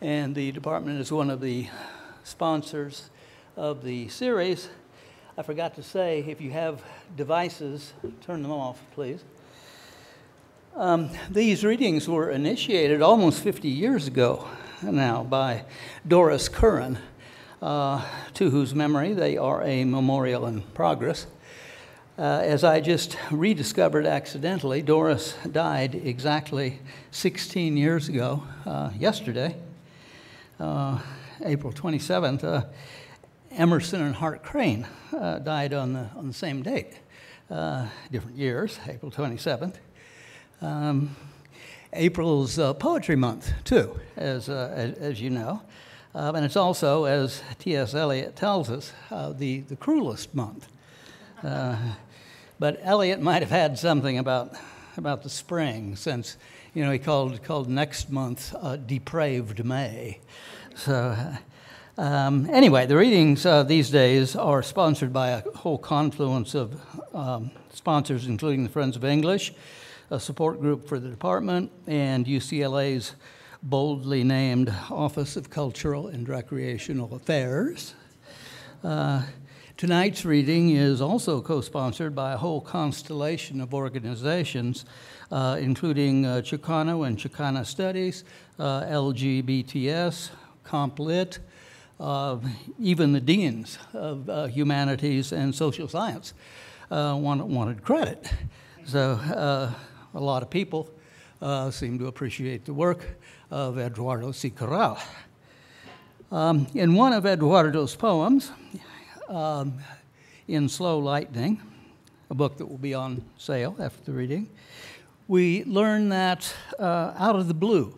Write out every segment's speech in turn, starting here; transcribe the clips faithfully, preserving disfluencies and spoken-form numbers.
and the department is one of the sponsors of the series. I forgot to say, if you have devices, turn them off, please. Um, these readings were initiated almost fifty years ago now by Doris Kuran, uh, to whose memory they are a memorial in progress. Uh, as I just rediscovered accidentally, Doris died exactly sixteen years ago, uh, yesterday, uh, April twenty-seventh. Uh, Emerson and Hart Crane uh, died on the, on the same date, uh, different years, April twenty-seventh. Um, April's uh, Poetry Month, too, as, uh, as, as you know. Um, and it's also, as T S Eliot tells us, uh, the, the cruelest month. Uh, but Eliot might have had something about, about the spring, since, you know, he called, called next month uh, Depraved May. So um, anyway, the readings uh, these days are sponsored by a whole confluence of um, sponsors, including the Friends of English, a support group for the department, and U C L A's boldly named Office of Cultural and Recreational Affairs. Uh, tonight's reading is also co-sponsored by a whole constellation of organizations, uh, including uh, Chicano and Chicana Studies, uh, L G B T S, CompLit, uh, even the deans of uh, humanities and social science uh, wanted, wanted credit. So, uh, a lot of people uh, seem to appreciate the work of Eduardo C. Corral. Um, in one of Eduardo's poems, um, in Slow Lightning, a book that will be on sale after the reading, we learn that uh, out of the blue,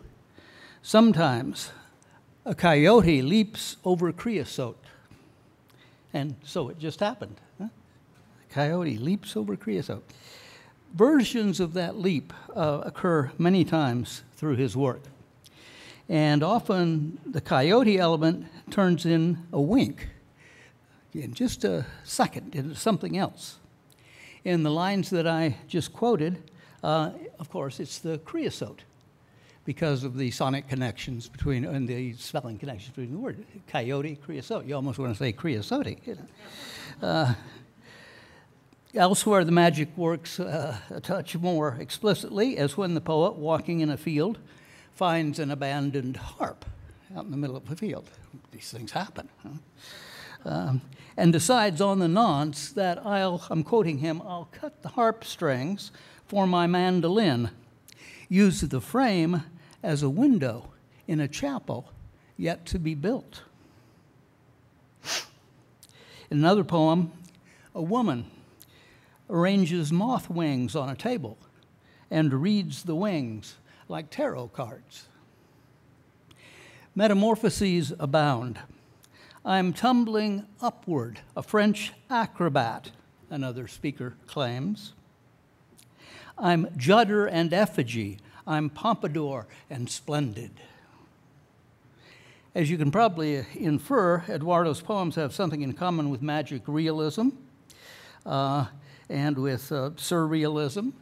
sometimes a coyote leaps over creosote. And so it just happened. Huh? A coyote leaps over creosote. Versions of that leap uh, occur many times through his work. And often the coyote element turns in a wink, in just a second, into something else. In the lines that I just quoted, uh, of course, it's the creosote, because of the sonic connections between, and the spelling connections between the word coyote, creosote. You almost want to say creosote, you know. Uh, Elsewhere, the magic works uh, a touch more explicitly, as when the poet, walking in a field, finds an abandoned harp out in the middle of the field. These things happen. Huh? Um, and decides on the nonce that I'll, I'm quoting him, I'll cut the harp strings for my mandolin, use the frame as a window in a chapel yet to be built. In another poem, a woman arranges moth wings on a table and reads the wings like tarot cards. Metamorphoses abound. I'm tumbling upward, a French acrobat, another speaker claims. I'm judder and effigy. I'm pompadour and splendid. As you can probably infer, Eduardo's poems have something in common with magic realism. Uh, and with uh, surrealism,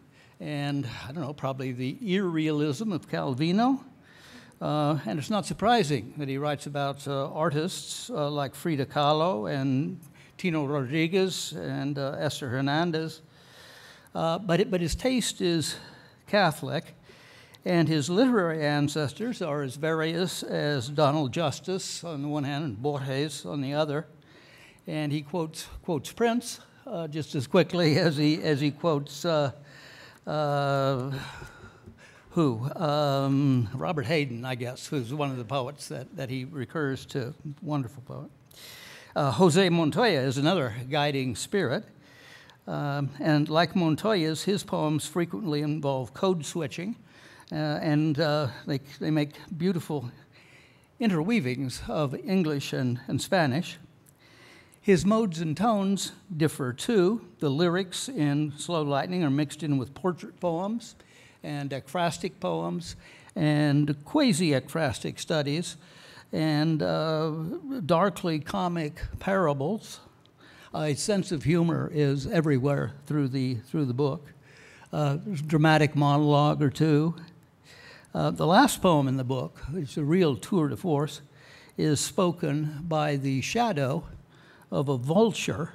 and, I don't know, probably the irrealism of Calvino. Uh, and it's not surprising that he writes about uh, artists uh, like Frida Kahlo and Tino Rodriguez and uh, Esther Hernandez. Uh, but, it, but his taste is Catholic, and his literary ancestors are as various as Donald Justice on the one hand and Borges on the other. And he quotes, quotes Prince, Uh, just as quickly as he as he quotes uh, uh, who um, Robert Hayden, I guess, who's one of the poets that that he recurs to. Wonderful poet. Uh, Jose Montoya is another guiding spirit, um, and like Montoya's, his poems frequently involve code switching, uh, and uh, they they make beautiful interweavings of English and and Spanish. His modes and tones differ too. The lyrics in Slow Lightning are mixed in with portrait poems and ekphrastic poems and quasi-ekphrastic studies and uh, darkly comic parables. Uh, his sense of humor is everywhere through the, through the book. Uh, there's a dramatic monologue or two. Uh, the last poem in the book, it's a real tour de force, is spoken by the shadow of a vulture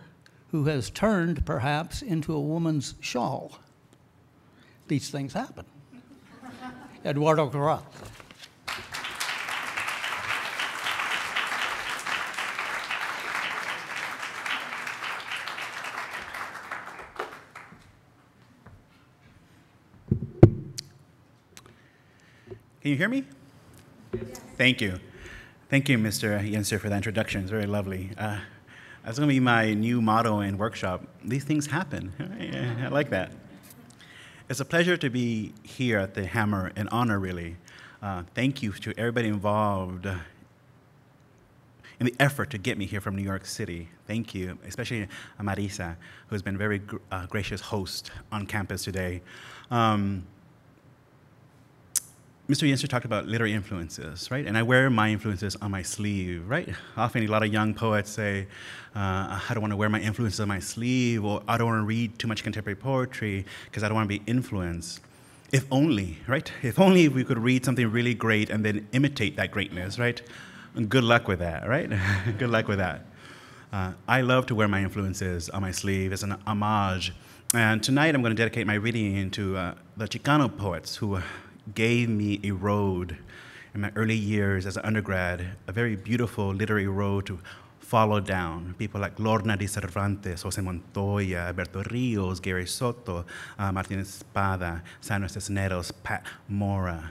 who has turned, perhaps, into a woman's shawl. These things happen. Eduardo Corral. Can you hear me? Yes. Thank you. Thank you, Mister Yenser, for that introduction. It's very lovely. Uh, that's going to be my new motto in workshop. These things happen. I like that. It's a pleasure to be here at the Hammer, an honor, really. Uh, thank you to everybody involved in the effort to get me here from New York City. Thank you, especially Marisa, who's been a very gr uh, gracious host on campus today. Um, Mister Yenser talked about literary influences, right? And I wear my influences on my sleeve, right? Often a lot of young poets say, uh, I don't want to wear my influences on my sleeve, or I don't want to read too much contemporary poetry because I don't want to be influenced. If only, right? If only we could read something really great and then imitate that greatness, right? And good luck with that, right? Good luck with that. Uh, I love to wear my influences on my sleeve as an homage. And tonight I'm going to dedicate my reading to uh, the Chicano poets who... Uh, gave me a road in my early years as an undergrad, a very beautiful literary road to follow down. People like Lorna de Cervantes, Jose Montoya, Alberto Rios, Gary Soto, uh, Martin Espada, Sandra Cisneros, Pat Mora,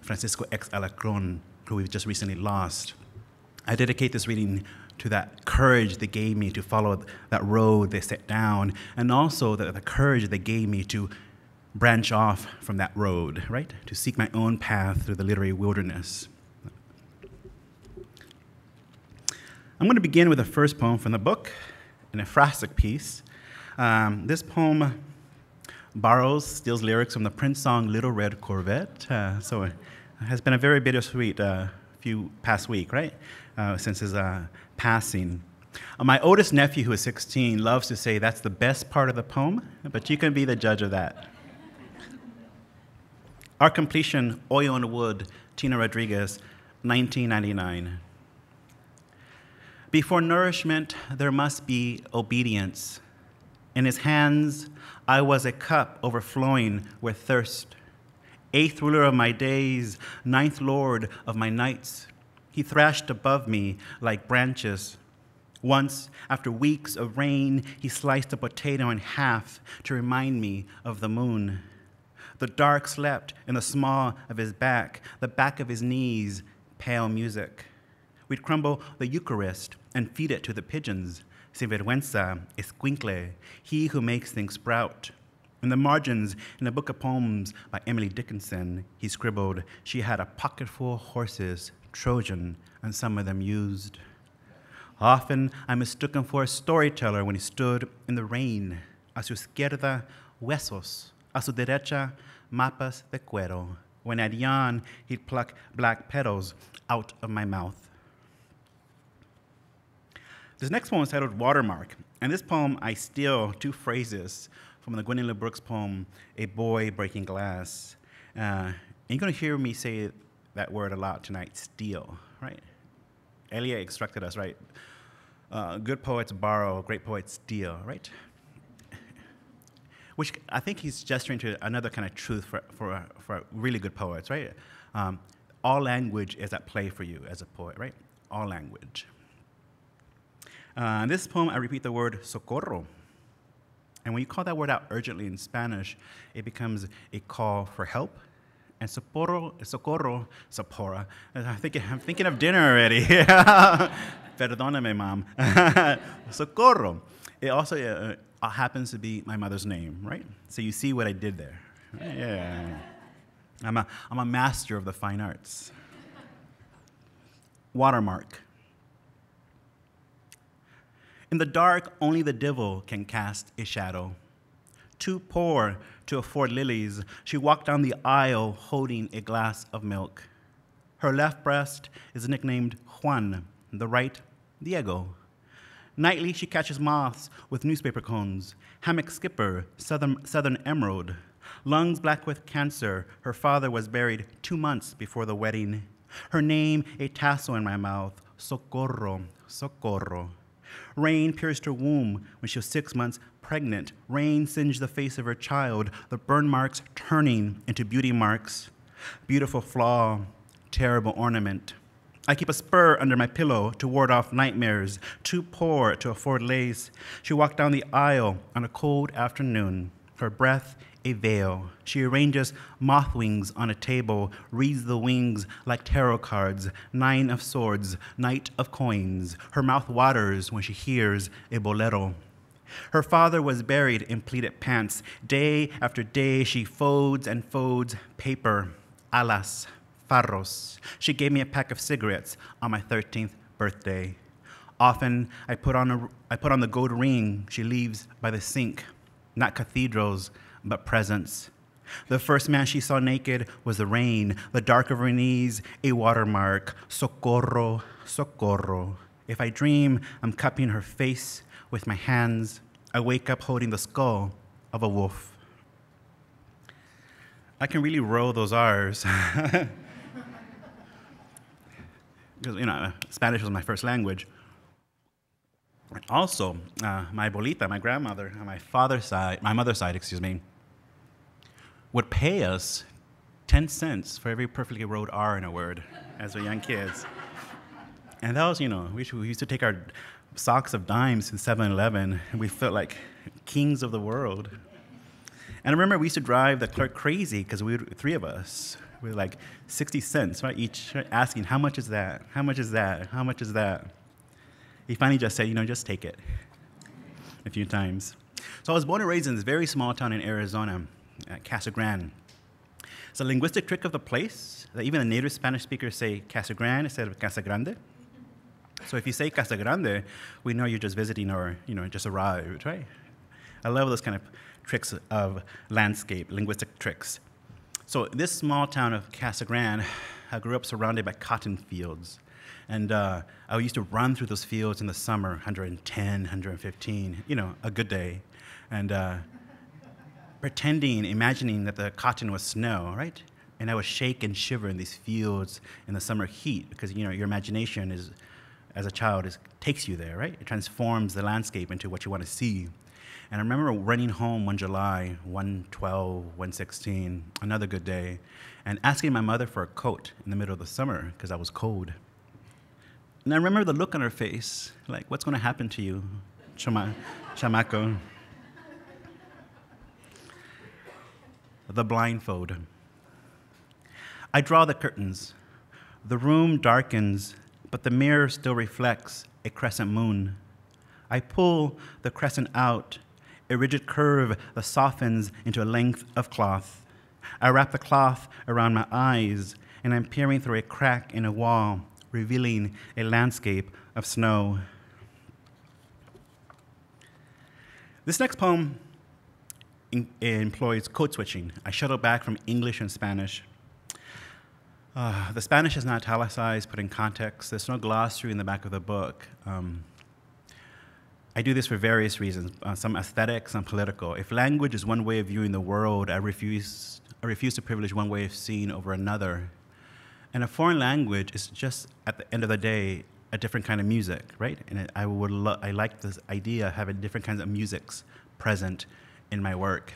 Francisco X. Alacron, who we've just recently lost. I dedicate this reading to that courage they gave me to follow that road they set down, and also the, the courage they gave me to branch off from that road, right? To seek my own path through the literary wilderness. I'm going to begin with the first poem from the book, an ephrastic piece. Um, this poem borrows, steals lyrics from the Prince song Little Red Corvette. Uh, so it has been a very bittersweet uh, few past week, right? Uh, since his uh, passing. Uh, my oldest nephew, who is sixteen, loves to say that's the best part of the poem, but you can be the judge of that. Our completion, Oil and Wood, Tino Rodriguez, nineteen ninety-nine. Before nourishment, there must be obedience. In his hands, I was a cup overflowing with thirst. Eighth ruler of my days, ninth lord of my nights, he thrashed above me like branches. Once, after weeks of rain, he sliced a potato in half to remind me of the moon. The dark slept in the small of his back, the back of his knees, pale music. We'd crumble the Eucharist and feed it to the pigeons. Sinvergüenza, escuincle, he who makes things sprout. In the margins, in a book of poems by Emily Dickinson, he scribbled, she had a pocket full of horses, Trojan, and some of them used. Often I mistook him for a storyteller when he stood in the rain. A su izquierda, huesos. A su derecha, mapas de cuero. When I'd yawn, he'd pluck black petals out of my mouth. This next poem is titled Watermark. And this poem, I steal two phrases from the Gwendolyn Brooks poem, A Boy Breaking Glass. Uh, and you're going to hear me say that word a lot tonight, steal, right? Eliot instructed us, right? Uh, good poets borrow, great poets steal, right? Which I think he's gesturing to another kind of truth for, for, for really good poets, right? Um, all language is at play for you as a poet, right? All language. Uh, in this poem, I repeat the word socorro. And when you call that word out urgently in Spanish, it becomes a call for help. And socorro, socorro, socorro. I'm thinking, I'm thinking of dinner already. Perdóname, mom. Socorro. It also uh, Uh, happens to be my mother's name, right? So you see what I did there. Right? Yeah. I'm a, I'm a master of the fine arts. Watermark. In the dark, only the devil can cast a shadow. Too poor to afford lilies, she walked down the aisle holding a glass of milk. Her left breast is nicknamed Juan, the right, Diego. Nightly, she catches moths with newspaper cones, hammock skipper, southern, southern emerald, Lungs black with cancer, her father was buried two months before the wedding. Her name, a tassel in my mouth, Socorro, Socorro. Rain pierced her womb when she was six months pregnant. Rain singed the face of her child, the burn marks turning into beauty marks. Beautiful flaw, terrible ornament. I keep a spur under my pillow to ward off nightmares, too poor to afford lace. She walked down the aisle on a cold afternoon, her breath a veil. She arranges moth wings on a table, reads the wings like tarot cards, nine of swords, knight of coins. Her mouth waters when she hears a bolero. Her father was buried in pleated pants. Day after day, she folds and folds paper, alas, farros. She gave me a pack of cigarettes on my thirteenth birthday. Often, I put on, a, I put on the gold ring she leaves by the sink, not cathedrals, but presence. The first man she saw naked was the rain, the dark of her knees, a watermark, socorro, socorro. If I dream, I'm cupping her face with my hands. I wake up holding the skull of a wolf. I can really roll those R's. Because, you know, Spanish was my first language. Also, uh, my abuelita, my grandmother, on my father's side, my mother's side, excuse me, would pay us ten cents for every perfectly rolled R in a word as we young kids. And that was, you know, we used to take our socks of dimes from seven eleven, and we felt like kings of the world. And I remember we used to drive the clerk crazy because we were three of us. We were like sixty cents, right, each, asking, how much is that? How much is that? How much is that? He finally just said, you know, just take it a few times. So I was born and raised in this very small town in Arizona, Casa Grande. It's a linguistic trick of the place that even the native Spanish speakers say Casa Grande instead of Casa Grande. So if you say Casa Grande, we know you're just visiting or, you know, just arrived, right? I love those kind of tricks of landscape, linguistic tricks. So this small town of Casa Grande, I grew up surrounded by cotton fields. And uh, I used to run through those fields in the summer, one ten, one fifteen, you know, a good day. And uh, pretending, imagining that the cotton was snow, right? And I would shake and shiver in these fields in the summer heat because, you know, your imagination is, as a child, is, takes you there, right? It transforms the landscape into what you want to see. And I remember running home one July, one twelve, one sixteen, another good day, and asking my mother for a coat in the middle of the summer because I was cold. And I remember the look on her face, like, what's going to happen to you, Chama chamaco? The blindfold. I draw the curtains. The room darkens, but the mirror still reflects a crescent moon. I pull the crescent out, a rigid curve that softens into a length of cloth. I wrap the cloth around my eyes, and I'm peering through a crack in a wall, revealing a landscape of snow. This next poem in, employs code switching. I shuttle back from English and Spanish. Uh, the Spanish is not italicized, put in context. There's no glossary in the back of the book. Um, I do this for various reasons, uh, some aesthetic, some political. If language is one way of viewing the world, I refuse, I refuse to privilege one way of seeing over another. And a foreign language is just, at the end of the day, a different kind of music, right? And I would lo I like this idea of having different kinds of musics present in my work.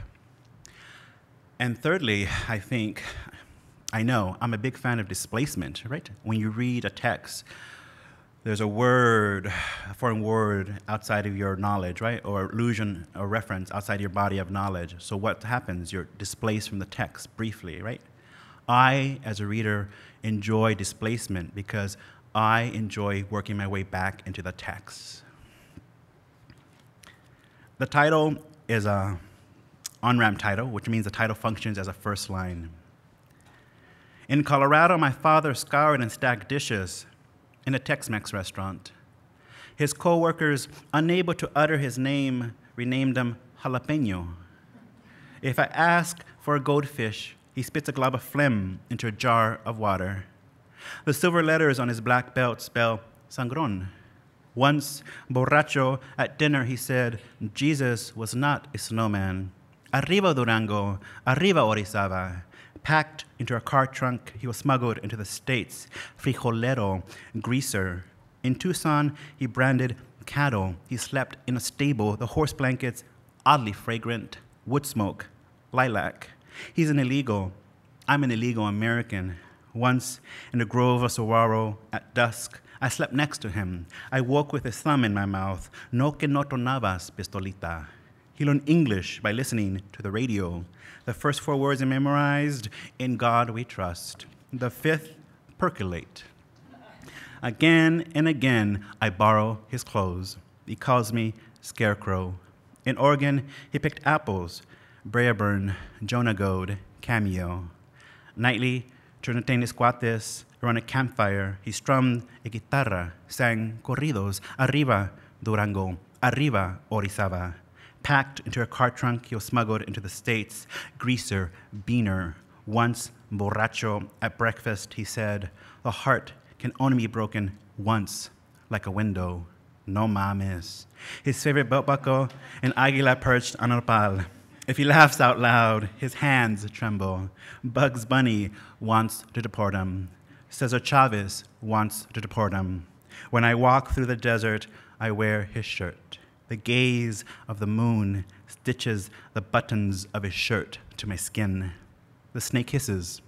And thirdly, I think, I know, I'm a big fan of displacement, right? When you read a text, there's a word, a foreign word outside of your knowledge, right? Or allusion or reference outside your body of knowledge. So what happens? You're displaced from the text briefly, right? I, as a reader, enjoy displacement because I enjoy working my way back into the text. The title is an on-ramp title, which means the title functions as a first line. In Colorado, my father scoured and stacked dishes in a Tex-Mex restaurant. His co-workers, unable to utter his name, renamed him Jalapeno. If I ask for a goldfish, he spits a glob of phlegm into a jar of water. The silver letters on his black belt spell Sangron. Once, borracho, at dinner, he said, Jesus was not a snowman. Arriba Durango, Arriba Orizaba. Packed into a car trunk, he was smuggled into the States, frijolero, greaser. In Tucson, he branded cattle. He slept in a stable, the horse blankets, oddly fragrant, wood smoke, lilac. He's an illegal. I'm an illegal American. Once, in the grove of saguaro at dusk, I slept next to him. I woke with his thumb in my mouth. No que no tonabas, pistolita. He learned English by listening to the radio. The first four words he memorized, in God we trust. The fifth, percolate. Again and again, I borrow his clothes. He calls me Scarecrow. In Oregon, he picked apples, Brereburn, Jonah Goad, Cameo. Nightly, Churnatenes cuates, around a campfire, he strummed a guitarra, sang corridos, Arriba Durango, Arriba Orizaba. Packed into a car trunk, he was smuggled into the States. Greaser, beaner. Once, borracho, at breakfast, he said, the heart can only be broken once, like a window. No mames. His favorite belt buckle, an águila perched on a nopal. If he laughs out loud, his hands tremble. Bugs Bunny wants to deport him. Cesar Chavez wants to deport him. When I walk through the desert, I wear his shirt. The gaze of the moon stitches the buttons of his shirt to my skin. The snake hisses.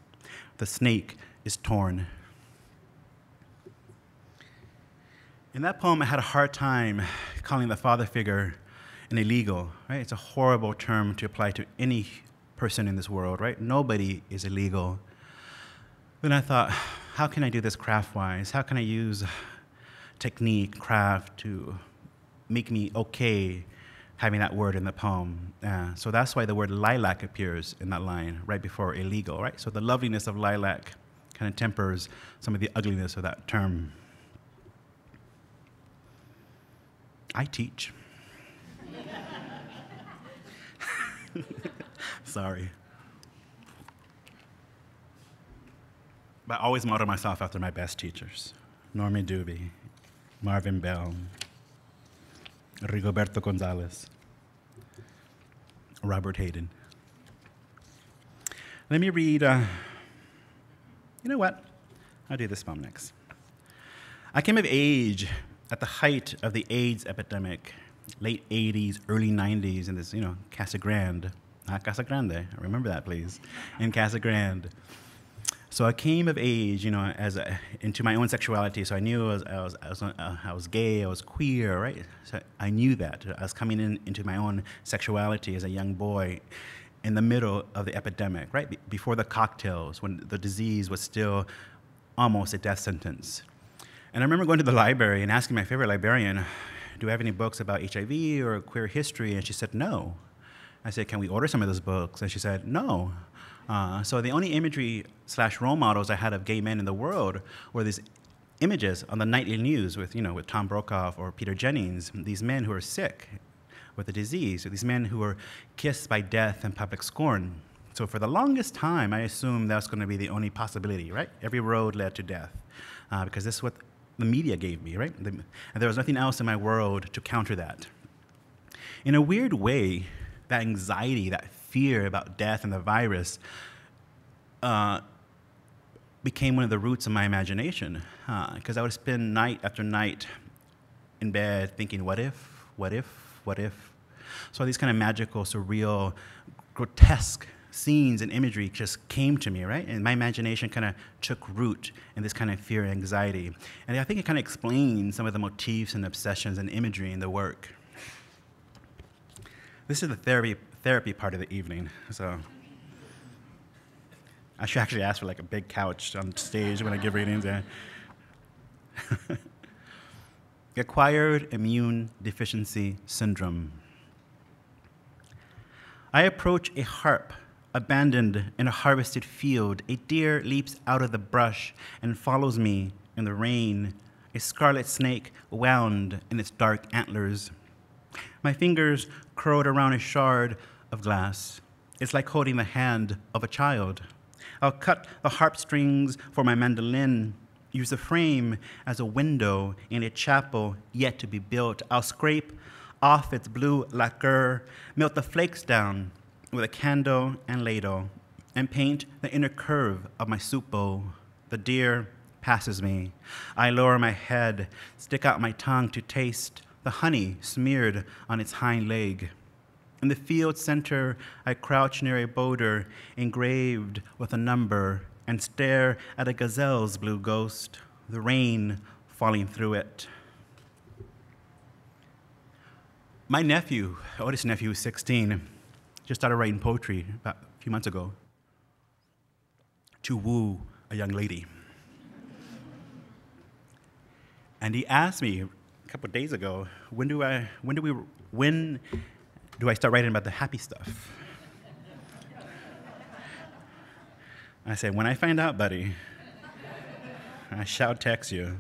The snake is torn. In that poem, I had a hard time calling the father figure an illegal, right? It's a horrible term to apply to any person in this world, right? Nobody is illegal. Then I thought, how can I do this craft-wise? How can I use technique, craft, to make me okay having that word in the poem. Uh, so that's why the word lilac appears in that line right before illegal, right? So the loveliness of lilac kind of tempers some of the ugliness of that term. I teach. Sorry. But I always model myself after my best teachers. Norman Dubie, Marvin Bell, Rigoberto Gonzalez, Robert Hayden. Let me read, uh, you know what? I'll do this poem next. I came of age at the height of the AIDS epidemic, late eighties, early nineties, in this, you know, Casa Grande, not Casa Grande, remember that please, in Casa Grande. So I came of age, you know, as a, into my own sexuality. So I knew I was, I was, I was, I was gay, I was queer, right? So I knew that. I was coming in into my own sexuality as a young boy in the middle of the epidemic, right? Be before the cocktails, when the disease was still almost a death sentence. And I remember going to the library and asking my favorite librarian, do I have any books about H I V or queer history? And she said, no. I said, can we order some of those books? And she said, no. Uh, so the only imagery slash role models I had of gay men in the world were these images on the nightly news with, you know, with Tom Brokaw or Peter Jennings, these men who are sick with the disease, or these men who are kissed by death and public scorn. So for the longest time, I assumed that's going to be the only possibility, right? Every road led to death, uh, because this is what the media gave me, right? The, and there was nothing else in my world to counter that. In a weird way, that anxiety, that fear about death and the virus uh, became one of the roots of my imagination, because uh, I would spend night after night in bed thinking, what if, what if, what if? So these kind of magical, surreal, grotesque scenes and imagery just came to me, right? And my imagination kind of took root in this kind of fear and anxiety. And I think it kind of explains some of the motifs and obsessions and imagery in the work. This is the therapy therapy part of the evening, so I should actually ask for like a big couch on stage when I give readings. Yeah. Acquired immune deficiency syndrome. I approach a harp abandoned in a harvested field. A deer leaps out of the brush and follows me in the rain. A scarlet snake wound in its dark antlers. My fingers curled around a shard of glass. It's like holding the hand of a child. I'll cut the harp strings for my mandolin, use the frame as a window in a chapel yet to be built. I'll scrape off its blue lacquer, melt the flakes down with a candle and ladle and paint the inner curve of my soup bowl. The deer passes me. I lower my head, stick out my tongue to taste the honey smeared on its hind leg. In the field center, I crouch near a boulder engraved with a number and stare at a gazelle's blue ghost, the rain falling through it. My nephew, oldest nephew, is sixteen, just started writing poetry about a few months ago to woo a young lady. And he asked me a couple of days ago, when do I, when do we, when do I start writing about the happy stuff? I said, when I find out, buddy, I shall text you.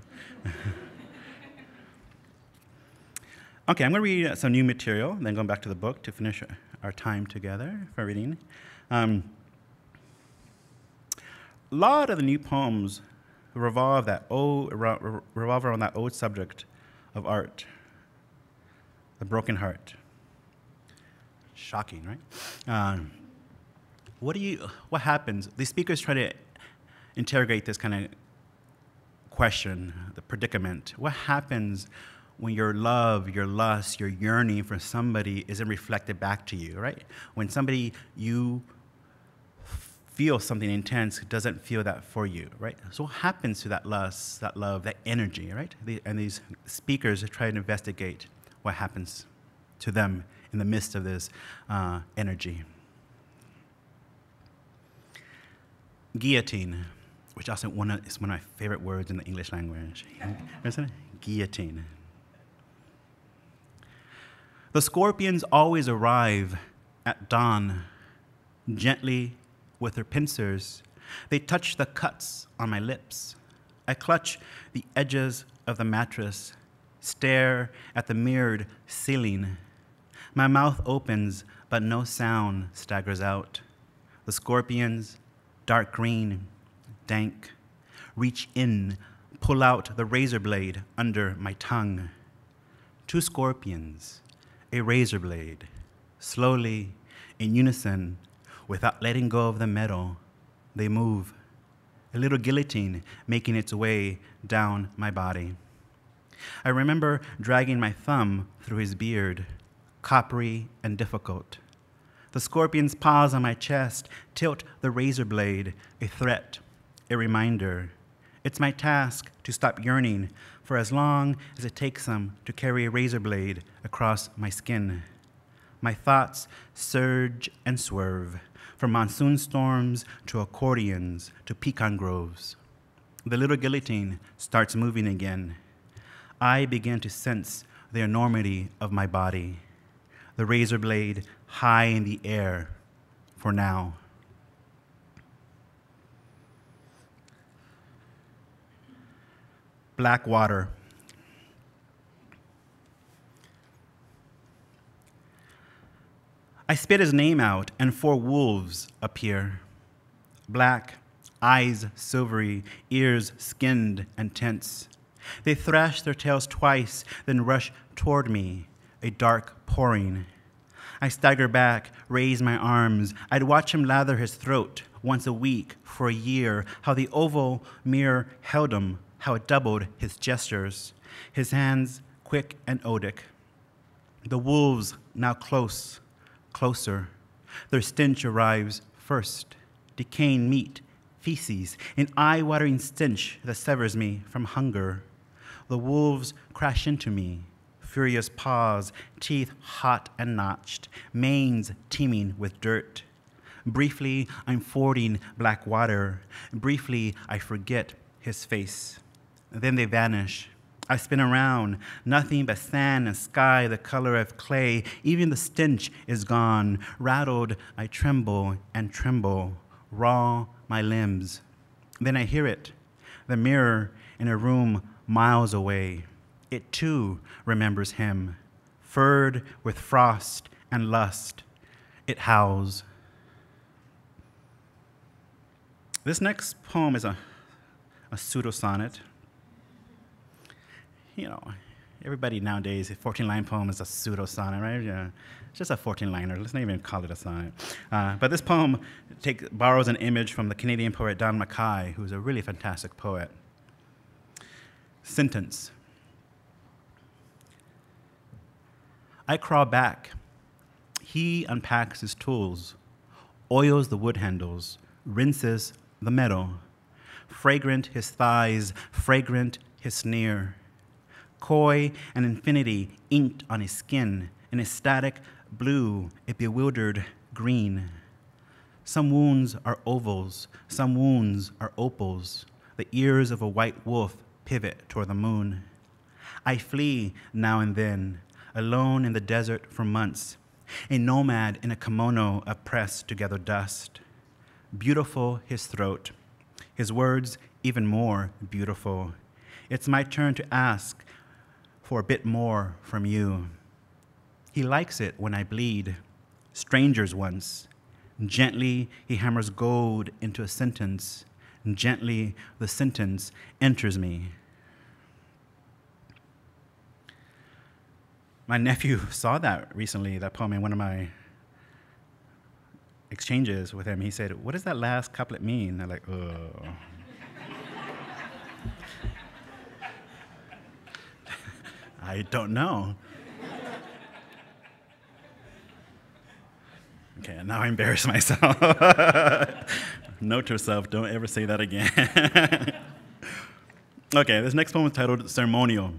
Okay, I'm gonna read some new material, then going back to the book to finish our time together for reading. Um, a lot of the new poems revolve that old, revolve around that old subject of art, the broken heart. Shocking, right? Um, what do you? What happens? These speakers try to interrogate this kind of question, the predicament. What happens when your love, your lust, your yearning for somebody isn't reflected back to you, right? When somebody you feel something intense doesn't feel that for you, right? So what happens to that lust, that love, that energy, right? And these speakers try to investigate what happens to them in the midst of this uh, energy. Guillotine, which also one of, is one of my favorite words in the English language. Guillotine. The scorpions always arrive at dawn. Gently, with their pincers, they touch the cuts on my lips. I clutch the edges of the mattress, stare at the mirrored ceiling. My mouth opens, but no sound staggers out. The scorpions, dark green, dank, reach in, pull out the razor blade under my tongue. Two scorpions, a razor blade, slowly, in unison, without letting go of the metal, they move, a little guillotine making its way down my body. I remember dragging my thumb through his beard, coppery and difficult. The scorpion's paws on my chest tilt the razor blade, a threat, a reminder. It's my task to stop yearning for as long as it takes them to carry a razor blade across my skin. My thoughts surge and swerve, from monsoon storms to accordions to pecan groves. The little guillotine starts moving again. I begin to sense the enormity of my body, the razor blade high in the air for now. Black water. I spit his name out, and four wolves appear. Black, eyes silvery, ears skinned and tense. They thrash their tails twice, then rush toward me, a dark pouring. I stagger back, raise my arms. I'd watch him lather his throat once a week for a year, how the oval mirror held him, how it doubled his gestures, his hands quick and odic. The wolves now close, closer. Their stench arrives first, decaying meat, feces, an eye-watering stench that severs me from hunger. The wolves crash into me, furious paws, teeth hot and notched, manes teeming with dirt. Briefly, I'm fording black water. Briefly, I forget his face. Then they vanish. I spin around, nothing but sand and sky, the color of clay. Even the stench is gone. Rattled, I tremble and tremble, raw my limbs. Then I hear it, the mirror in a room miles away. It too remembers him, furred with frost and lust. It howls. This next poem is a, a pseudo-sonnet. You know, everybody nowadays, a fourteen line poem is a pseudo-sonnet, right? You know, it's just a fourteen liner. Let's not even call it a sonnet. Uh, but this poem take, borrows an image from the Canadian poet Don Mackay, who's a really fantastic poet. Sentence. I crawl back. He unpacks his tools, oils the wood handles, rinses the metal. Fragrant his thighs, fragrant his sneer. Coy and infinity inked on his skin, an ecstatic blue, a bewildered green. Some wounds are ovals, some wounds are opals. The ears of a white wolf pivot toward the moon. I flee now and then, alone in the desert for months, a nomad in a kimono oppressed to gather dust. Beautiful his throat, his words even more beautiful. It's my turn to ask for a bit more from you. He likes it when I bleed. Strangers once. Gently, he hammers gold into a sentence. Gently, the sentence enters me. My nephew saw that recently, that poem, in one of my exchanges with him. He said, "What does that last couplet mean?" I'm like, oh. I don't know. Okay, now I embarrass myself. Note to yourself, don't ever say that again. Okay, this next poem is titled Ceremonial,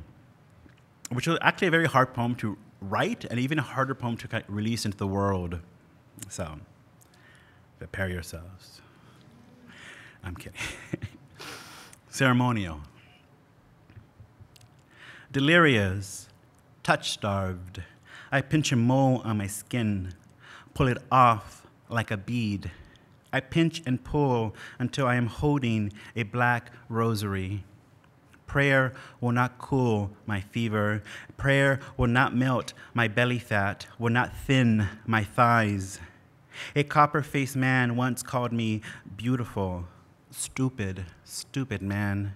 which was actually a very hard poem to write and even a harder poem to release into the world. So, prepare yourselves. I'm kidding. Ceremonial. Delirious, touch-starved, I pinch a mole on my skin, pull it off like a bead. I pinch and pull until I am holding a black rosary. Prayer will not cool my fever. Prayer will not melt my belly fat, will not thin my thighs. A copper-faced man once called me beautiful, stupid, stupid man.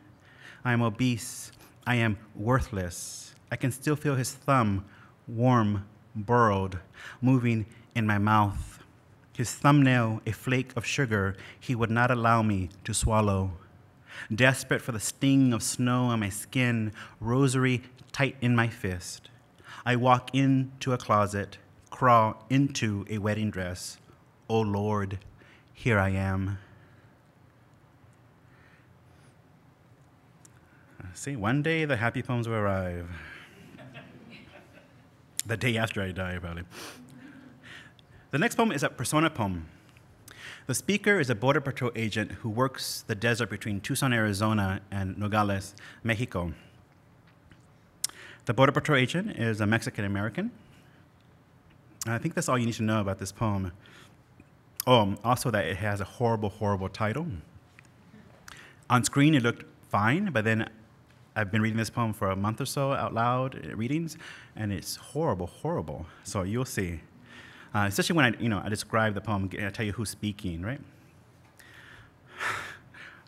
I am obese. I am worthless. I can still feel his thumb, warm, burrowed, moving in my mouth. His thumbnail, a flake of sugar, he would not allow me to swallow. Desperate for the sting of snow on my skin, rosary tight in my fist. I walk into a closet, crawl into a wedding dress. Oh Lord, here I am. See, one day the happy poems will arrive. The day after I die, probably. The next poem is a persona poem. The speaker is a border patrol agent who works the desert between Tucson, Arizona, and Nogales, Mexico. The border patrol agent is a Mexican-American. I think that's all you need to know about this poem. Oh, also that it has a horrible, horrible title. On screen, it looked fine, but then I've been reading this poem for a month or so out loud readings, and it's horrible, horrible. So you'll see, uh, especially when I, you know, I describe the poem, I tell you who's speaking, right?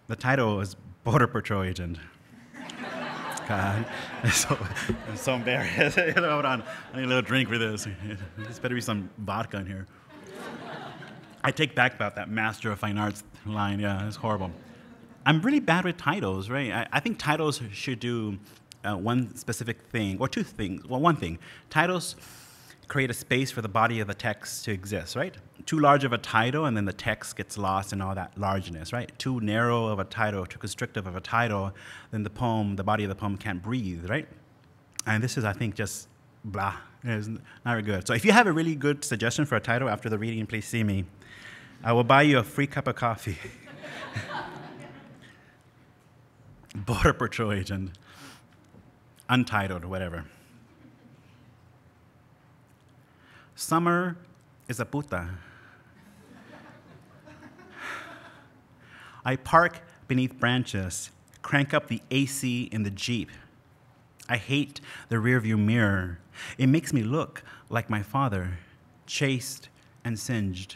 The title is Border Patrol Agent. God, I'm so, I'm so embarrassed. Hold on, I need a little drink for this. This better be some vodka in here. I take back about that Master of Fine Arts line. Yeah, it's horrible. I'm really bad with titles, right? I, I think titles should do uh, one specific thing, or two things, well, one thing. Titles create a space for the body of the text to exist, right? Too large of a title, and then the text gets lost in all that largeness, right? Too narrow of a title, too constrictive of a title, then the poem, the body of the poem can't breathe, right? And this is, I think, just blah, it's not very good. So if you have a really good suggestion for a title after the reading, please see me. I will buy you a free cup of coffee. Border Patrol Agent, untitled, whatever. Summer is a puta. I park beneath branches, crank up the A C in the Jeep. I hate the rearview mirror. It makes me look like my father, chaste and singed.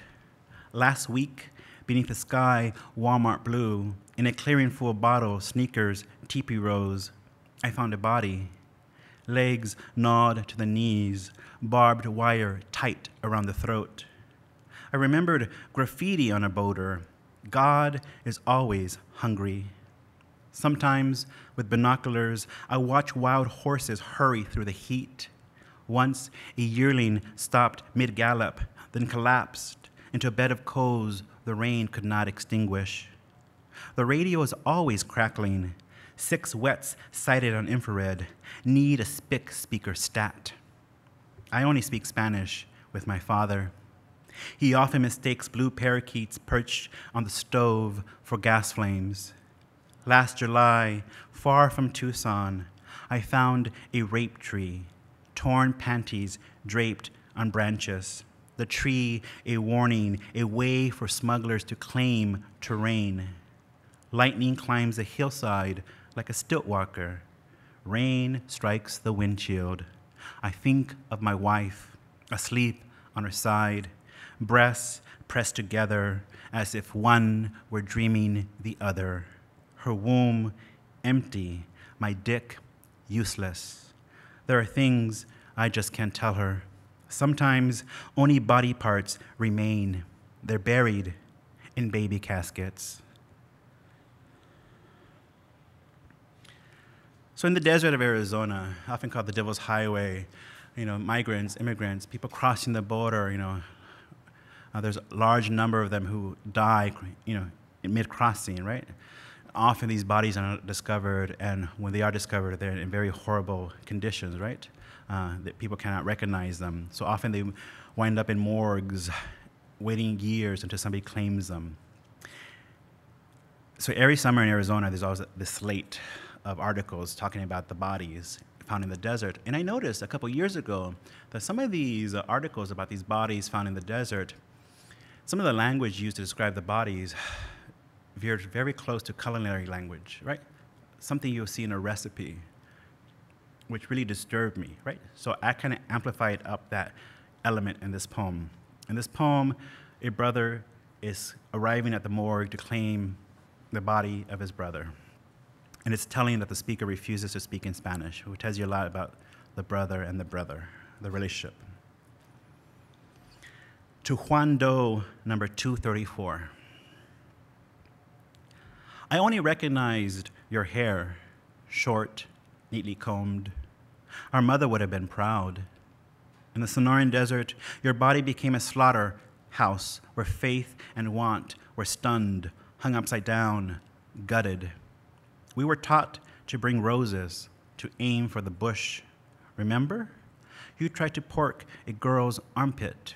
Last week, beneath the sky, Walmart blue, in a clearing full of bottles, sneakers, teepee rows, I found a body. legs gnawed to the knees, barbed wire tight around the throat. I remembered graffiti on a boulder. God is always hungry. Sometimes, with binoculars, I watch wild horses hurry through the heat. Once, a yearling stopped mid-gallop, then collapsed into a bed of coals the rain could not extinguish. The radio is always crackling. Six wets sighted on infrared. Need a spic speaker stat. I only speak Spanish with my father. He often mistakes blue parakeets perched on the stove for gas flames. Last July, far from Tucson, I found a rape tree, torn panties draped on branches. The tree, a warning, a way for smugglers to claim terrain. Lightning climbs a hillside like a stilt walker. Rain strikes the windshield. I think of my wife, asleep on her side, breasts pressed together as if one were dreaming the other. Her womb empty, my dick useless. There are things I just can't tell her. Sometimes only body parts remain. They're buried in baby caskets. So in the desert of Arizona, often called the Devil's Highway, you know, migrants, immigrants, people crossing the border, you know, uh, there's a large number of them who die, you know, mid-crossing, right? Often these bodies are not discovered, and when they are discovered, they're in very horrible conditions, right? Uh, that people cannot recognize them. So often they wind up in morgues, waiting years until somebody claims them. So every summer in Arizona, there's always this slate of articles talking about the bodies found in the desert. And I noticed a couple years ago that some of these articles about these bodies found in the desert, some of the language used to describe the bodies veered very close to culinary language, right? Something you'll see in a recipe, which really disturbed me, right? So I kind of amplified up that element in this poem. In this poem, a brother is arriving at the morgue to claim the body of his brother. And it's telling that the speaker refuses to speak in Spanish, which tells you a lot about the brother and the brother, the relationship. To Juan Doe, number two thirty-four. I only recognized your hair, short, neatly combed. Our mother would have been proud. In the Sonoran Desert, your body became a slaughter house where faith and want were stunned, hung upside down, gutted. We were taught to bring roses, to aim for the bush. Remember? You tried to pork a girl's armpit.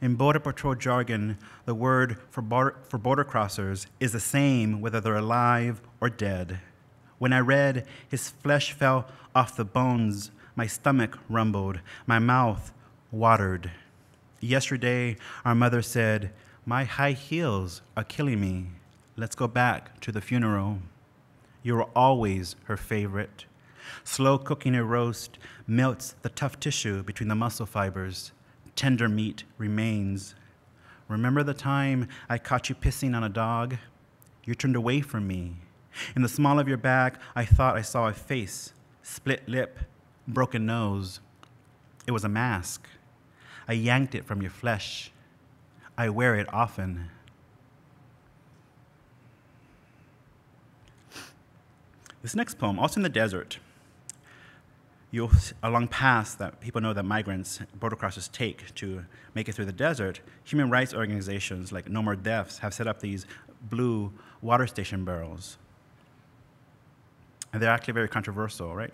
In Border Patrol jargon, the word for border, for border crossers is the same whether they're alive or dead. When I read, his flesh fell off the bones, my stomach rumbled, my mouth watered. Yesterday, our mother said, my high heels are killing me. Let's go back to the funeral. You were always her favorite. Slow cooking a roast melts the tough tissue between the muscle fibers. Tender meat remains. Remember the time I caught you pissing on a dog? You turned away from me. In the small of your back, I thought I saw a face, split lip, broken nose. It was a mask. I yanked it from your flesh. I wear it often. This next poem, also in the desert, you'll along paths that people know that migrants, border crossers take to make it through the desert, human rights organizations like No More Deaths have set up these blue water station barrels. And they're actually very controversial, right?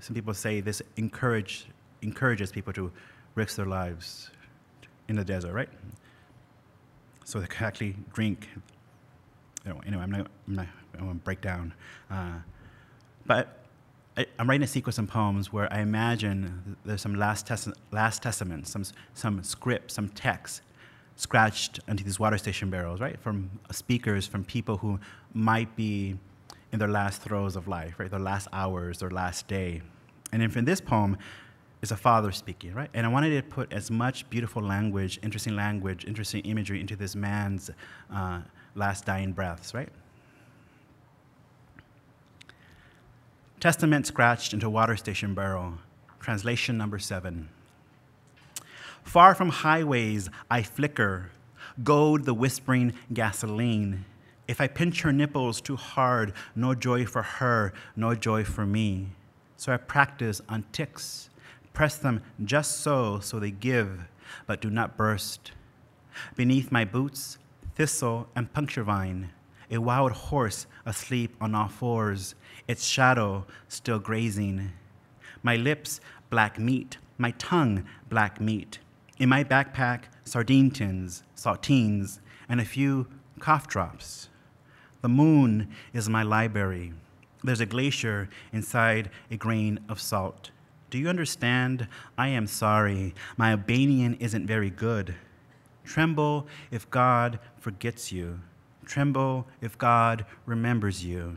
Some people say this encourage, encourages people to risk their lives in the desert, right? So they can actually drink. Anyway, I'm not, I'm not I'm gonna break down. Uh, But I, I'm writing a sequence of poems where I imagine there's some last, tes last testaments, some, some script, some text scratched into these water station barrels, right? From speakers, from people who might be in their last throes of life, right? Their last hours, their last day. And in this poem, it's a father speaking, right? And I wanted to put as much beautiful language, interesting language, interesting imagery into this man's uh, last dying breaths, right? Testament Scratched into Water Station Barrel, translation number seven. Far from highways I flicker, goad the whispering gasoline. If I pinch her nipples too hard, no joy for her, no joy for me. So I practice on ticks, press them just so, so they give, but do not burst. Beneath my boots, thistle and puncture vine, a wild horse asleep on all fours, its shadow still grazing. My lips, black meat, my tongue, black meat. In my backpack, sardine tins, saltines, and a few cough drops. The moon is my library. There's a glacier inside a grain of salt. Do you understand? I am sorry. My Albanian isn't very good. Tremble if God forgets you. Tremble if God remembers you.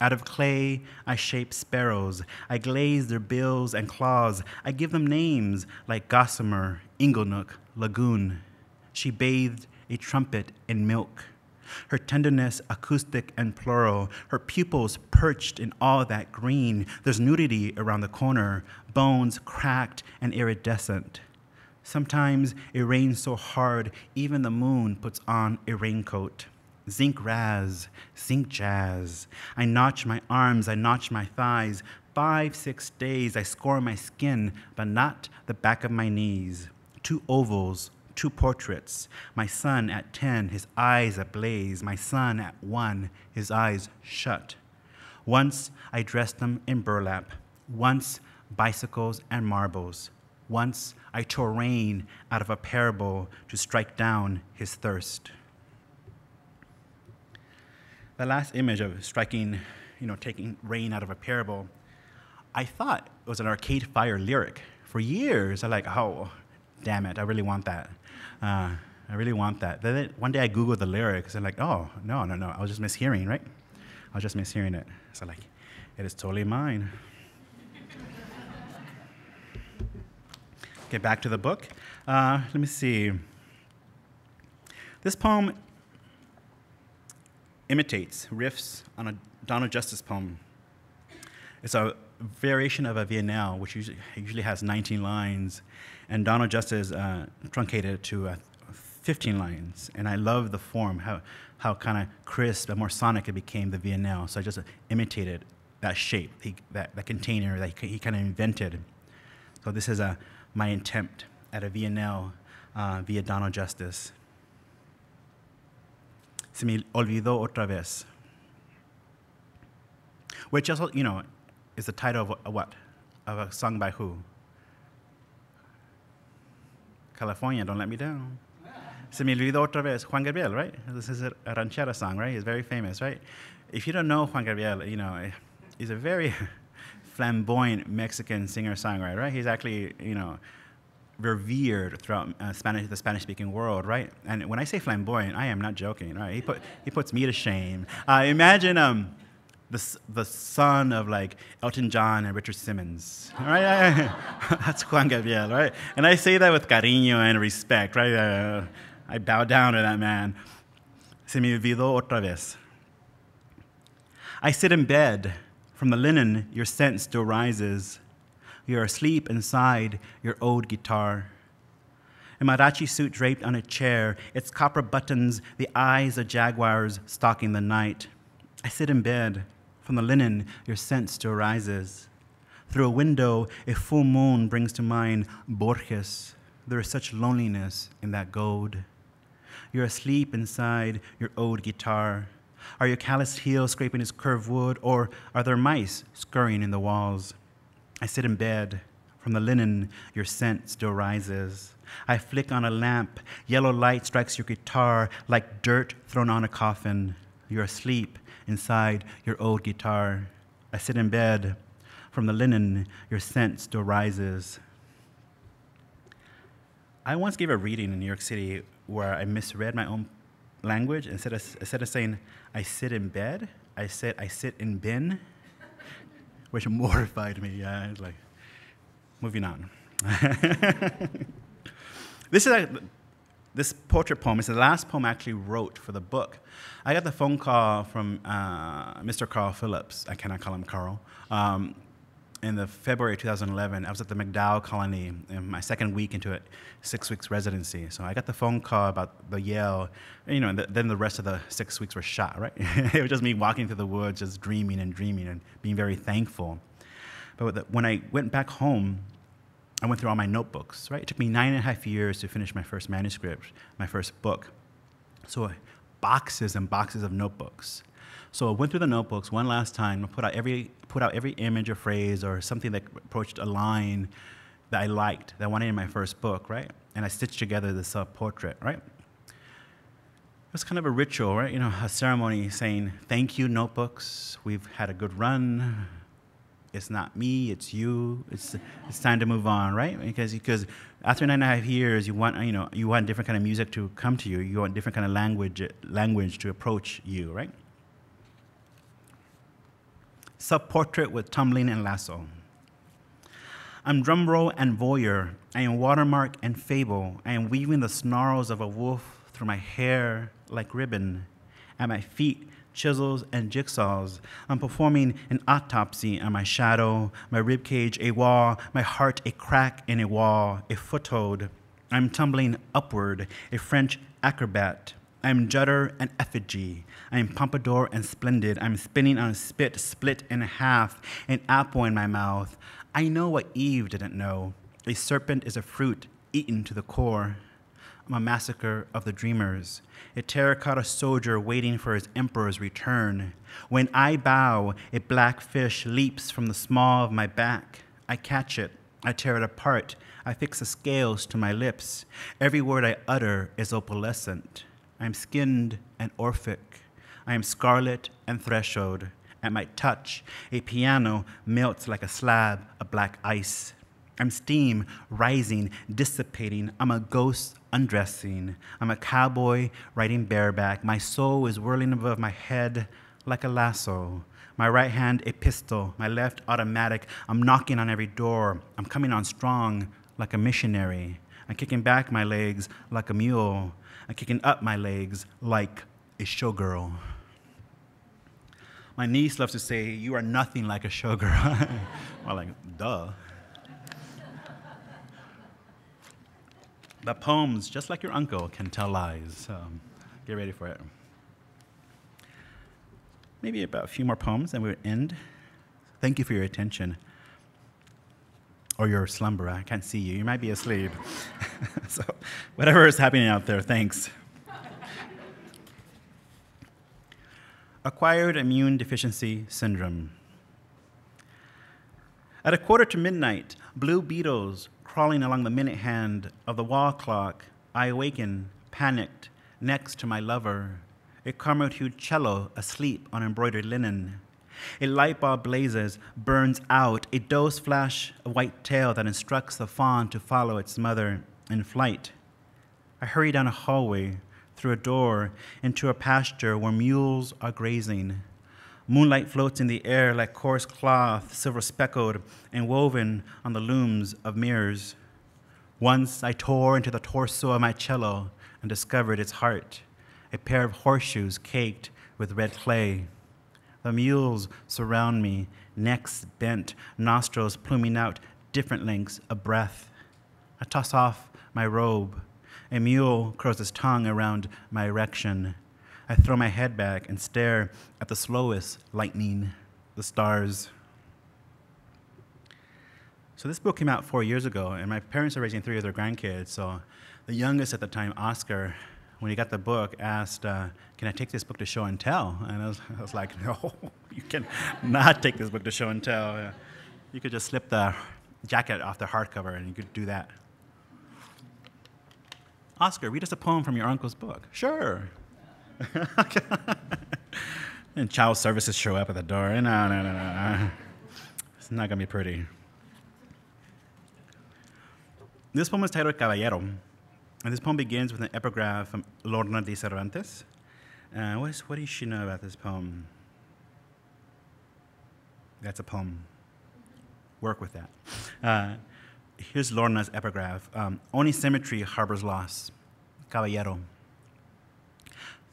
Out of clay, I shape sparrows. I glaze their bills and claws. I give them names like gossamer, inglenook, lagoon. She bathed a trumpet in milk. Her tenderness acoustic and plural, her pupils perched in all that green. There's nudity around the corner, bones cracked and iridescent. Sometimes it rains so hard, even the moon puts on a raincoat. Zinc razz, zinc jazz. I notch my arms, I notch my thighs. Five, six days I score my skin, but not the back of my knees. Two ovals, two portraits. My son at ten, his eyes ablaze. My son at one, his eyes shut. Once I dressed them in burlap. Once bicycles and marbles. Once I tore rain out of a parable to strike down his thirst. The last image of striking, you know, taking rain out of a parable, I thought it was an Arcade Fire lyric. For years, I like, oh, damn it, I really want that. Uh, I really want that. Then it, one day I Googled the lyrics, and like, oh, no, no, no, I was just mishearing, right? I was just mishearing it. So like, it is totally mine. Okay, back to the book. Uh, let me see. This poem imitates, riffs on a Donald Justice poem. It's a variation of a Villanelle, which usually, usually has nineteen lines, and Donald Justice uh, truncated it to uh, fifteen lines. And I love the form, how, how kind of crisp and more sonic it became, the Villanelle. So I just imitated that shape, he, that, that container that he, he kind of invented. So this is a, my attempt at a Villanelle uh, via Donald Justice. Se me olvidó otra vez. Which also, you know, is the title of a what? Of a song by who? California, Don't Let Me Down. Se me olvidó otra vez, Juan Gabriel, right? This is a ranchera song, right? It's very famous, right? If you don't know Juan Gabriel, you know, he's a very flamboyant Mexican singer-songwriter, right? He's actually, you know, revered throughout uh, Spanish, the Spanish-speaking world, right? And when I say flamboyant, I am not joking, right? He, put, he puts me to shame. Uh, imagine um, the, the son of, like, Elton John and Richard Simmons, right? That's Juan Gabriel, right? And I say that with cariño and respect, right? Uh, I bow down to that man. Se me olvidó otra vez. I sit in bed. From the linen, your scent still rises. You're asleep inside your old guitar. A marachi suit draped on a chair, its copper buttons, the eyes of jaguars stalking the night. I sit in bed. From the linen, your scent still rises. Through a window, a full moon brings to mind Borges. There is such loneliness in that gold. You're asleep inside your old guitar. Are your calloused heels scraping its curved wood, or are there mice scurrying in the walls? I sit in bed. From the linen, your scent still rises. I flick on a lamp. Yellow light strikes your guitar like dirt thrown on a coffin. You're asleep inside your old guitar. I sit in bed. From the linen, your scent still rises. I once gave a reading in New York City where I misread my own language. Instead of, instead of saying, I sit in bed, I said, I sit in bin, which mortified me. Yeah, it's like, moving on. This is, like, This portrait poem is the last poem I actually wrote for the book. I got the phone call from uh, Mister Carl Phillips. I cannot call him Carl. Um, in the February two thousand eleven, I was at the McDowell colony in my second week into it, six weeks residency. So I got the phone call about the Yale, you know, and th then the rest of the six weeks were shot, right? It was just me walking through the woods, just dreaming and dreaming and being very thankful. But with the, when I went back home, I went through all my notebooks, right? It took me nine and a half years to finish my first manuscript, my first book. So boxes and boxes of notebooks. So I went through the notebooks one last time, put out every, put out every image or phrase or something that approached a line that I liked, that I wanted in my first book, right? And I stitched together this uh, portrait, right? It was kind of a ritual, right? You know, a ceremony saying, thank you, notebooks. We've had a good run. It's not me, it's you. It's it's time to move on, right? Because because after nine and a half years, you want you know you want different kind of music to come to you. You want different kind of language language to approach you, right? Self-portrait with tumbling and lasso. I'm drumroll and voyeur. I am watermark and fable. I am weaving the snarls of a wolf through my hair like ribbon, at my feet. Chisels and jigsaws. I'm performing an autopsy on my shadow, my ribcage a wall, my heart a crack in a wall, a foothold. I'm tumbling upward, a French acrobat. I'm judder and effigy. I'm pompadour and splendid. I'm spinning on a spit, split in half, an apple in my mouth. I know what Eve didn't know. A serpent is a fruit eaten to the core. I'm a massacre of the dreamers, a terracotta soldier waiting for his emperor's return. When I bow, a black fish leaps from the small of my back. I catch it. I tear it apart. I fix the scales to my lips. Every word I utter is opalescent. I am skinned and orphic. I am scarlet and threshold. At my touch, a piano melts like a slab of black ice. I'm steam, rising, dissipating. I'm a ghost undressing. I'm a cowboy riding bareback. My soul is whirling above my head like a lasso. My right hand a pistol, my left automatic. I'm knocking on every door. I'm coming on strong like a missionary. I'm kicking back my legs like a mule. I'm kicking up my legs like a showgirl. My niece loves to say, you are nothing like a showgirl. Well, like, duh. The poems, just like your uncle, can tell lies. So get ready for it. Maybe about a few more poems and we would end. Thank you for your attention. Or your slumber. I can't see you. You might be asleep. So whatever is happening out there, thanks. Acquired immune deficiency syndrome. At a quarter to midnight, blue beetles crawling along the minute hand of the wall clock, I awaken, panicked, next to my lover, a carmine-hued cello asleep on embroidered linen. A light bulb blazes, burns out, a dove's flash, a white tail that instructs the fawn to follow its mother in flight. I hurry down a hallway, through a door, into a pasture where mules are grazing. Moonlight floats in the air like coarse cloth, silver-speckled and woven on the looms of mirrors. Once I tore into the torso of my cello and discovered its heart, a pair of horseshoes caked with red clay. The mules surround me, necks bent, nostrils pluming out different lengths of breath. I toss off my robe. A mule curls his tongue around my erection. I throw my head back and stare at the slowest lightning, the stars. So this book came out four years ago, and my parents are raising three of their grandkids. So the youngest at the time, Oscar, when he got the book, asked, uh, can I take this book to show and tell? And I was, I was like, no, you cannot take this book to show and tell. You could just slip the jacket off the hardcover, and you could do that. Oscar, read us a poem from your uncle's book. Sure. And child services show up at the door. No, no, no, no. It's not going to be pretty. This poem is titled Caballero. And this poem begins with an epigraph from Lorna de Cervantes. Uh, what, is, what does she know about this poem? That's a poem. Work with that. Uh, here's Lorna's epigraph. Um, Only symmetry harbors loss. Caballero.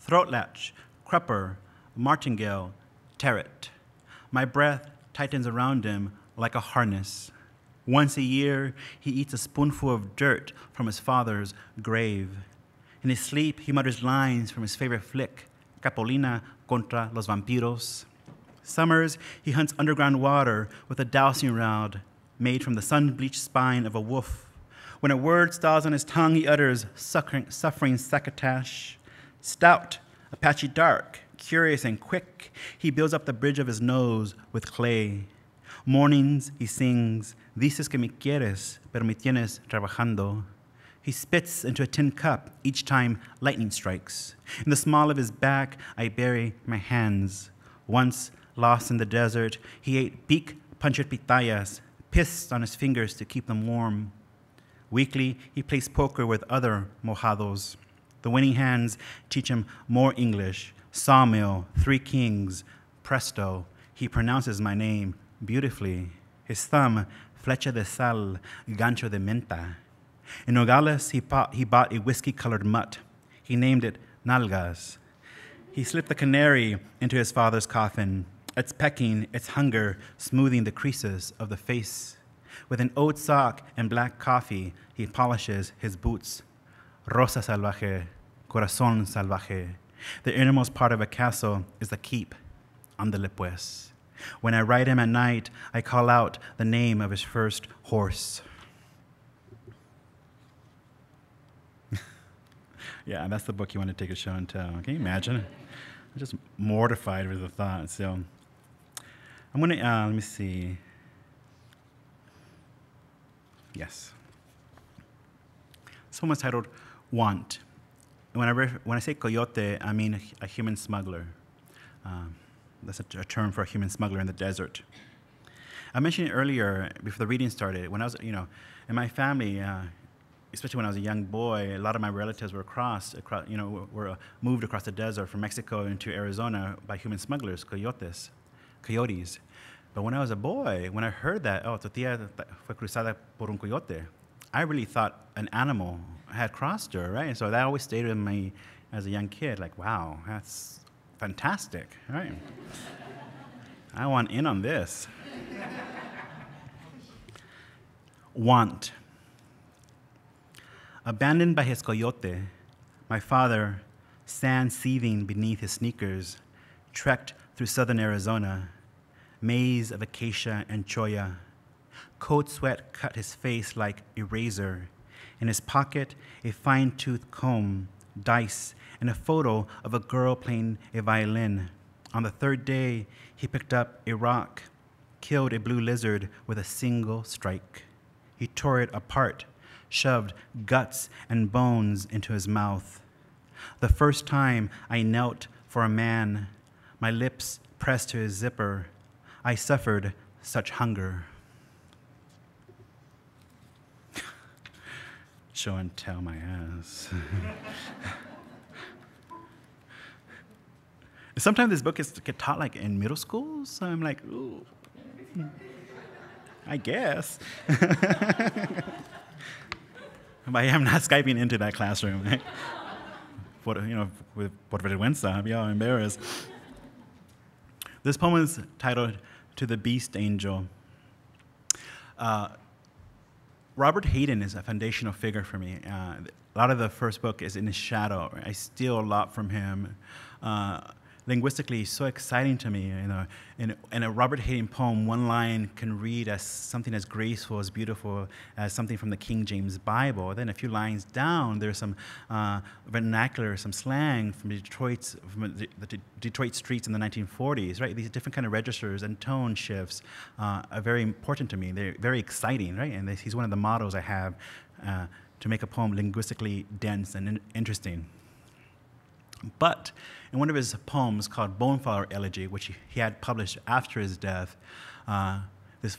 Throat latch, crupper, martingale, terret. My breath tightens around him like a harness. Once a year, he eats a spoonful of dirt from his father's grave. In his sleep, he mutters lines from his favorite flick, Capolina contra los vampiros. Summers, he hunts underground water with a dowsing rod made from the sun-bleached spine of a wolf. When a word stalls on his tongue, he utters suffering, suffering succotash. Stout, Apache dark, curious and quick, he builds up the bridge of his nose with clay. Mornings, he sings, dices que me quieres, pero me tienes trabajando. He spits into a tin cup each time lightning strikes. In the small of his back, I bury my hands. Once lost in the desert, he ate beak punctured pitayas, pissed on his fingers to keep them warm. Weekly, he plays poker with other mojados. The winning hands teach him more English. Sawmill, Three Kings, presto. He pronounces my name beautifully. His thumb, flecha de sal, gancho de menta. In Nogales, he bought, he bought a whiskey-colored mutt. He named it Nalgas. He slipped the canary into his father's coffin, its pecking, its hunger, smoothing the creases of the face. With an old sock and black coffee, he polishes his boots. Rosa salvaje, corazón salvaje. The innermost part of a castle is the keep. Andale pues. When I ride him at night, I call out the name of his first horse. Yeah, that's the book you want to take a show and tell. Can you imagine? I'm just mortified with the thought. So I'm going to, uh, let me see. Yes. This one was titled Want. When I, when I say coyote, I mean a, a human smuggler. Um, that's a, a term for a human smuggler in the desert. I mentioned it earlier, before the reading started, when I was, you know, in my family, uh, especially when I was a young boy, a lot of my relatives were crossed, across, you know, were moved across the desert from Mexico into Arizona by human smugglers, coyotes, coyotes. But when I was a boy, when I heard that, oh, tu tía fue cruzada por un coyote, I really thought an animal had crossed her, right? And so that always stayed with me as a young kid, like, wow, that's fantastic, right? I want in on this. Want. Abandoned by his coyote, my father, sand seething beneath his sneakers, trekked through southern Arizona, maze of acacia and cholla. Cold sweat cut his face like a razor. In his pocket, a fine-toothed comb, dice, and a photo of a girl playing a violin. On the third day, he picked up a rock, killed a blue lizard with a single strike. He tore it apart, shoved guts and bones into his mouth. The first time I knelt for a man, my lips pressed to his zipper. I suffered such hunger. Show and tell my ass. Sometimes this book is get taught like in middle school, so I'm like, ooh, I guess. But I am not Skyping into that classroom. Right? Por, you know, with por vergüenza, I'm embarrassed. This poem is titled "To the Beast Angel." Uh, Robert Hayden is a foundational figure for me. Uh, a lot of the first book is in his shadow. I steal a lot from him. Uh, linguistically, he's so exciting to me. You know, in, in a Robert Hayden poem, one line can read as something as graceful, as beautiful as something from the King James Bible. Then a few lines down, there's some uh, vernacular, some slang from Detroit's, from the, the De Detroit streets in the nineteen forties, right? These different kind of registers and tone shifts uh, are very important to me. They're very exciting, right? And this, he's one of the models I have uh, to make a poem linguistically dense and in interesting. But in one of his poems called Boneflower Elegy, which he had published after his death, uh, this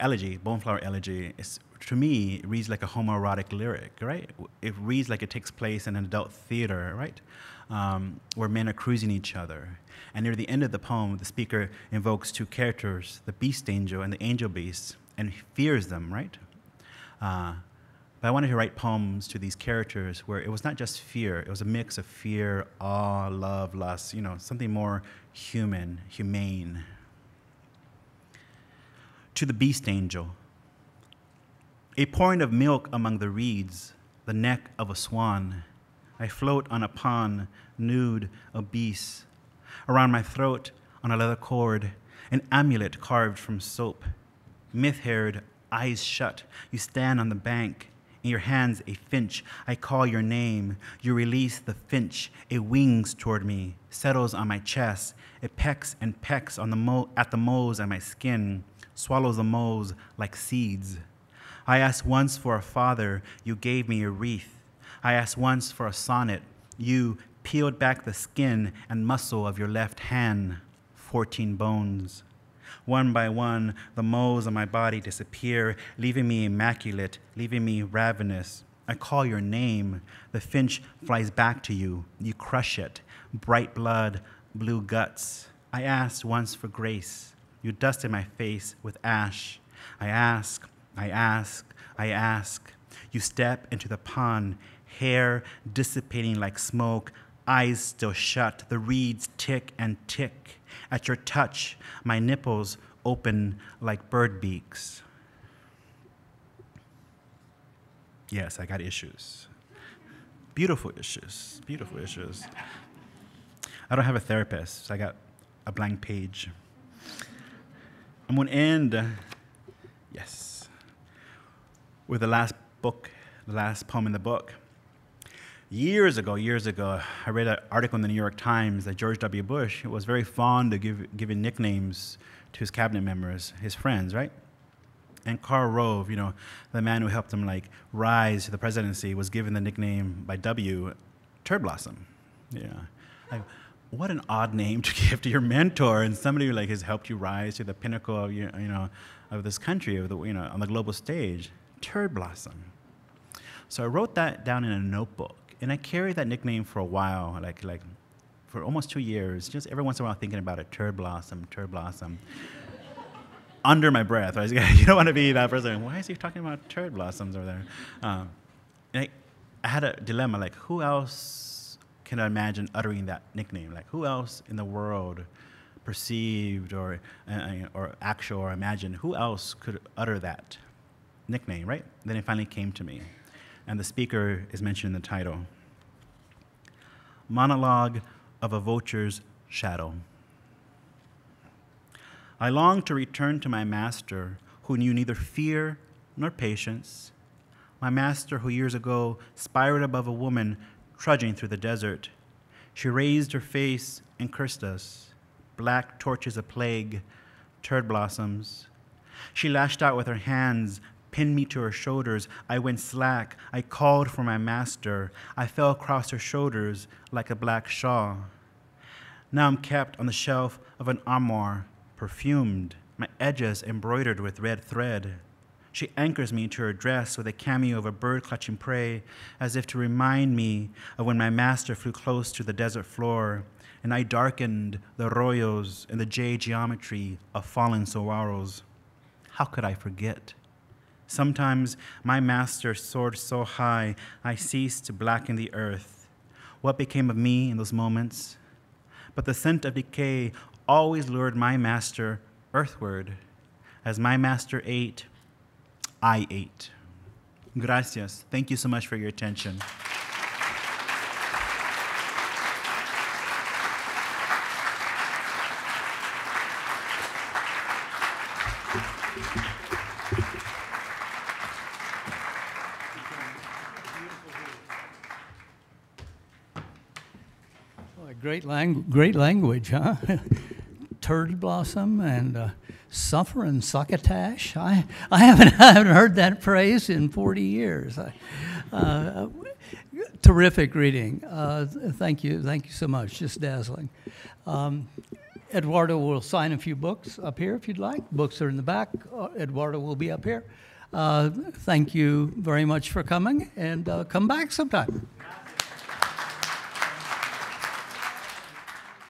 elegy, Boneflower Elegy, is, to me, it reads like a homoerotic lyric, right? It reads like it takes place in an adult theater, right? Um, where men are cruising each other. And near the end of the poem, the speaker invokes two characters, the beast angel and the angel beast, and fears them, right? Uh, But I wanted to write poems to these characters where it was not just fear. It was a mix of fear, awe, love, lust, you know, something more human, humane. To the Beast Angel. A pouring of milk among the reeds, the neck of a swan. I float on a pond, nude, obese. Around my throat, on a leather cord, an amulet carved from soap. Myth-haired, eyes shut, you stand on the bank. In your hands, a finch. I call your name. You release the finch. It wings toward me, settles on my chest. It pecks and pecks on the mo at the moles on my skin, swallows the moles like seeds. I asked once for a father. You gave me a wreath. I asked once for a sonnet. You peeled back the skin and muscle of your left hand. Fourteen bones. One by one, the moles on my body disappear, leaving me immaculate, leaving me ravenous. I call your name. The finch flies back to you. You crush it. Bright blood, blue guts. I asked once for grace. You dusted my face with ash. I ask, I ask, I ask. You step into the pond, hair dissipating like smoke, eyes still shut. The reeds tick and tick. At your touch, my nipples open like bird beaks. Yes, I got issues. Beautiful issues, beautiful issues. I don't have a therapist, so I got a blank page. I'm gonna end, yes, with the last book, the last poem in the book. Years ago, years ago, I read an article in the New York Times that George W. Bush was very fond of give, giving nicknames to his cabinet members, his friends, right? And Karl Rove, you know, the man who helped him like rise to the presidency, was given the nickname by W. Turblossom. Yeah, like, what an odd name to give to your mentor and somebody who like has helped you rise to the pinnacle of you know of this country, of the you know on the global stage, Turblossom. So I wrote that down in a notebook. And I carried that nickname for a while, like, like for almost two years, just every once in a while thinking about it, Turblossom, Turblossom, under my breath. Right? You don't want to be that person. Why is he talking about Turblossoms over there? Um, and I, I had a dilemma, like, who else can I imagine uttering that nickname? Like, who else in the world, perceived or, uh, or actual or imagined, who else could utter that nickname, right? Then it finally came to me. And the speaker is mentioned in the title. Monologue of a Vulture's Shadow. I longed to return to my master who knew neither fear nor patience, my master who years ago spiraled above a woman trudging through the desert. She raised her face and cursed us, black torches of plague, turd blossoms. She lashed out with her hands, pinned me to her shoulders. I went slack. I called for my master. I fell across her shoulders like a black shawl. Now I'm kept on the shelf of an armoire, perfumed, my edges embroidered with red thread. She anchors me to her dress with a cameo of a bird clutching prey, as if to remind me of when my master flew close to the desert floor, and I darkened the arroyos and the jade geometry of fallen saguaros. How could I forget? Sometimes my master soared so high, I ceased to blacken the earth. What became of me in those moments? But the scent of decay always lured my master earthward. As my master ate, I ate. Gracias. Thank you so much for your attention. Great, lang great language, huh? Turd blossom and uh, suffer and succotash. I, I, haven't, I haven't heard that phrase in forty years. I, uh, terrific reading. Uh, thank you. Thank you so much. Just dazzling. Um, Eduardo will sign a few books up here if you'd like. Books are in the back. Uh, Eduardo will be up here. Uh, thank you very much for coming, and uh, come back sometime.